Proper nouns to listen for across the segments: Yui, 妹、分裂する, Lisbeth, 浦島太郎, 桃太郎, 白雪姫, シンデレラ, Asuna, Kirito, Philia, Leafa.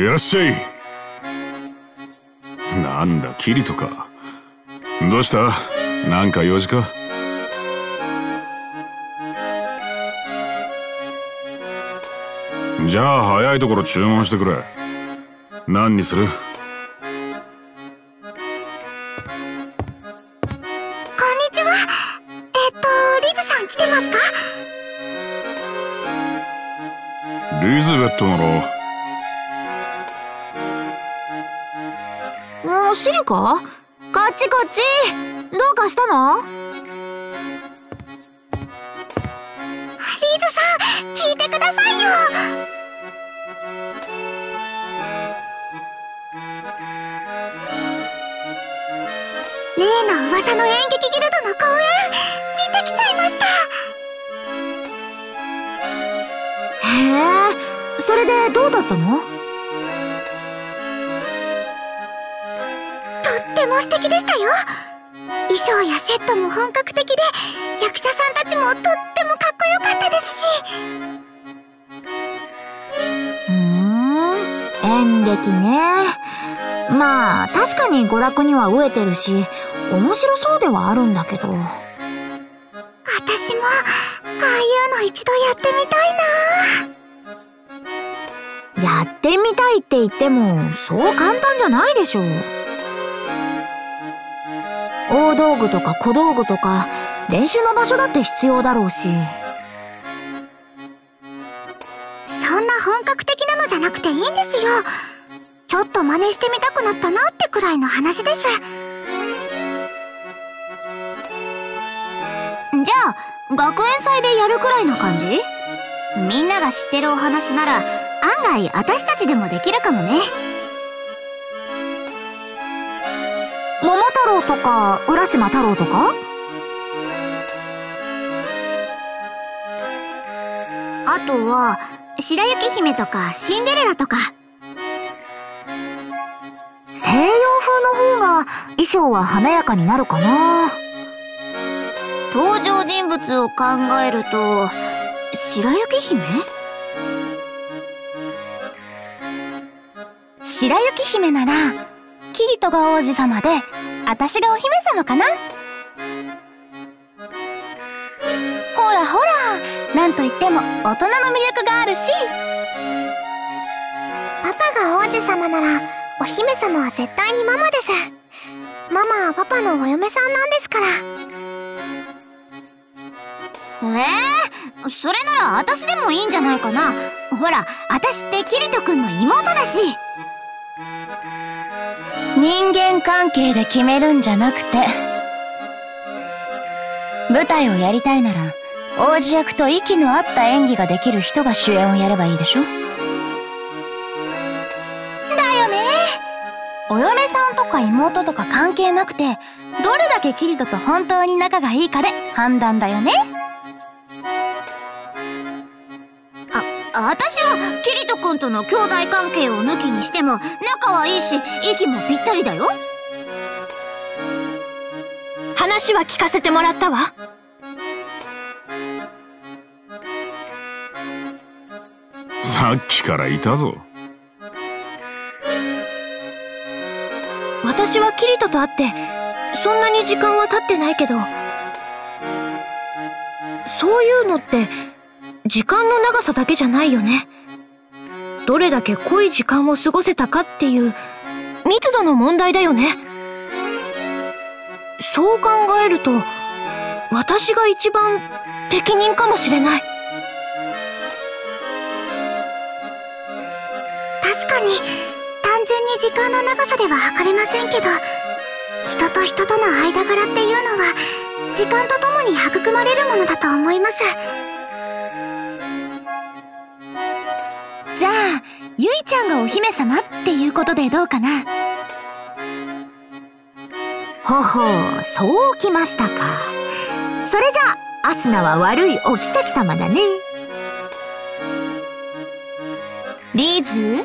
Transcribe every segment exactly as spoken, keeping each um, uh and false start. いらっしゃい。なんだキリトか。どうした？なんか用事か？じゃあ早いところ注文してくれ。何にする？リズベットなら。おしるか？こっちこっち。どうかしたの？リズさん、聞いてくださいよ。例の噂の演劇ギルドの公演、見てきちゃいました。へえ。それでどうだったの？とっても素敵でしたよ。衣装やセットも本格的で、役者さんたちもとってもかっこよかったですし。ふん、演劇ね。まあ確かに娯楽には飢えてるし、面白そうではあるんだけど、私もああいうの一度やってみたいな。やってみたいって言ってもそう簡単じゃないでしょう。大道具とか小道具とか練習の場所だって必要だろうし。そんな本格的なのじゃなくていいんですよ。ちょっと真似してみたくなったなってくらいの話です。じゃあ学園祭でやるくらいな感じ？みんなが知ってるお話なら案外私たちでもできるかもね。桃太郎とか浦島太郎とか、あとは白雪姫とかシンデレラとか。西洋風の方が衣装は華やかになるかな。登場人物を考えると白雪姫？白雪姫ならキリトが王子様で、私がお姫様かな。ほらほら、なんといっても大人の魅力があるし。パパが王子様ならお姫様は絶対にママです。ママはパパのお嫁さんなんですから。えー、それなら私でもいいんじゃないかな。ほら、私ってキリトくんの妹だし。人間関係で決めるんじゃなくて、舞台をやりたいなら王子役と息の合った演技ができる人が主演をやればいいでしょ。だよね。お嫁さんとか妹とか関係なくて、どれだけキリトと本当に仲がいいかで判断だよね。私はキリト君との兄弟関係を抜きにしても仲はいいし、息もぴったりだよ。話は聞かせてもらったわ。さっきからいたぞ。私はキリトと会ってそんなに時間は経ってないけど、そういうのって時間の長さだけじゃないよね。どれだけ濃い時間を過ごせたかっていう密度の問題だよね。そう考えると私が一番適任かもしれない。確かに単純に時間の長さでは測れませんけど、人と人との間柄っていうのは時間とともに育まれるものだと思います。じゃあゆいちゃんがお姫様っていうことでどうかな。ほほう、そうきましたか。それじゃあアスナは悪いお妃様だね。リズ、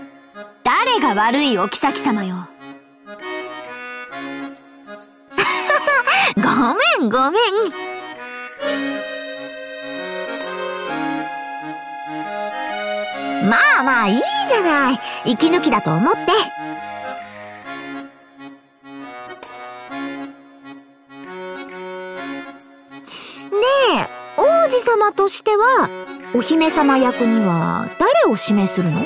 誰が悪いお妃様よ。ごめんごめん。まあまあいいじゃない、息抜きだと思って。ねえ、王子様としてはお姫様役には誰を指名するの？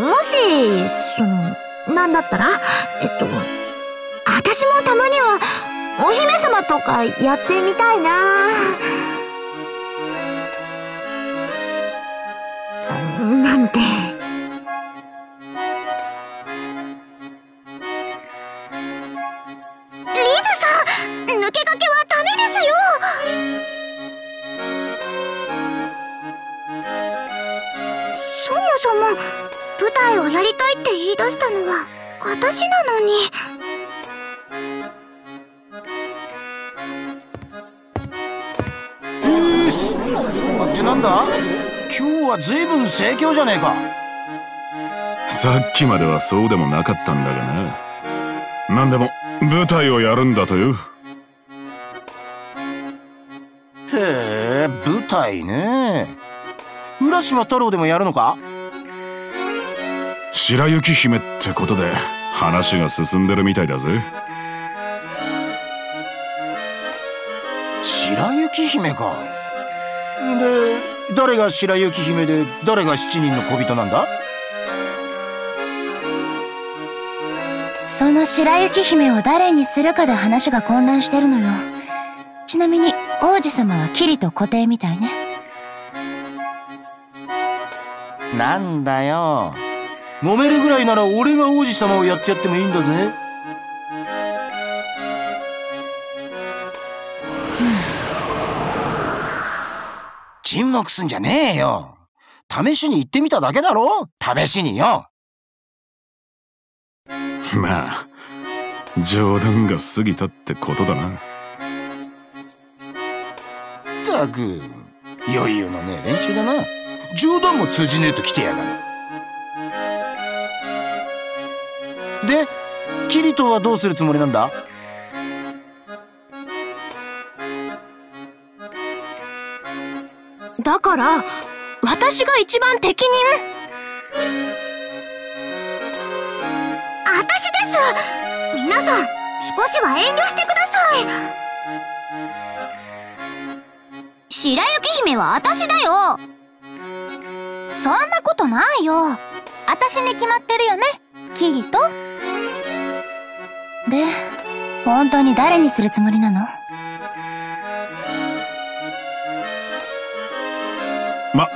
もしそのなんだったらえっと私もたまにはお姫様とかやってみたいな。なんて。リズさん、抜け駆けはダメですよ。そもそも舞台をやりたいって言い出したのは私なのに。ってなんだ、今日は随分盛況じゃねえか。さっきまではそうでもなかったんだがな。何でも舞台をやるんだという。へえ、舞台ね。浦島太郎でもやるのか？白雪姫ってことで話が進んでるみたいだぜ。白雪姫か。で、誰が白雪姫で誰が七人の小人なんだ？その白雪姫を誰にするかで話が混乱してるのよ。ちなみに王子様はキリとコテイみたいね。なんだよ、揉めるぐらいなら俺が王子様をやってやってもいいんだぜ。沈黙すんじゃねえよ。試しに行ってみただけだろ。試しによ。まあ冗談が過ぎたってことだな。ったく余裕のねえ連中だな。冗談も通じねえと来てやがる。で、キリトはどうするつもりなんだ？だから私が一番適任。あたしです。皆さん少しは遠慮してください。白雪姫はあたしだよ。そんなことないよ。あたしに決まってるよね、キリト。で、本当に誰にするつもりなの？ま、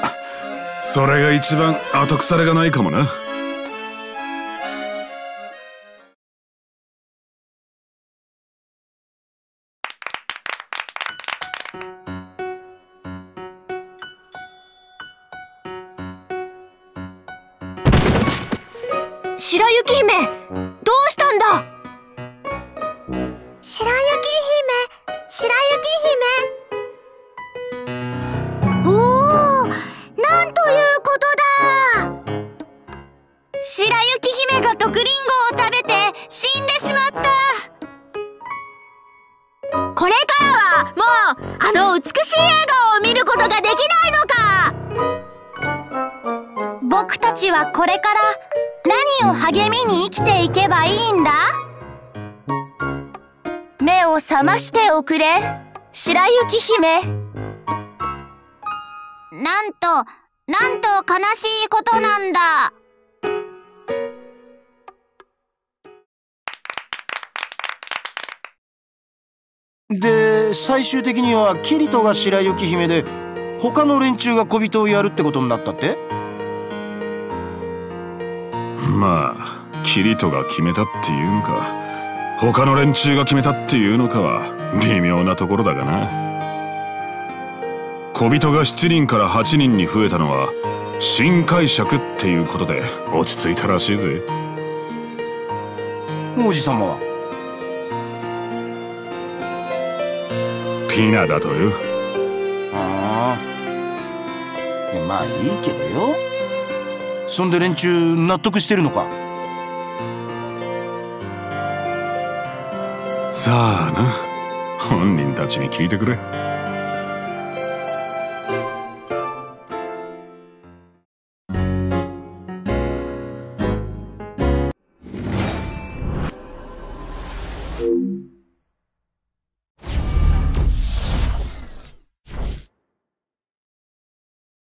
それが一番後腐れがないかもな。白雪姫、どうしたんだ？白雪姫、白雪姫。白雪姫が毒リンゴを食べて死んでしまった。これからはもうあの美しい笑顔を見ることができないのか。僕たちはこれから何を励みに生きていけばいいんだ？目を覚ましておくれ、白雪姫。なんとなんと悲しいことなんだ。で、最終的にはキリトが白雪姫で他の連中が小人をやるってことになったって？まあキリトが決めたっていうのか他の連中が決めたっていうのかは微妙なところだがな。小人がしちにんからはちにんに増えたのは新解釈っていうことで落ち着いたらしいぜ。王子様はピナだとよ。ああ、まあいいけどよ。そんで連中納得してるのか？さあな、本人たちに聞いてくれ。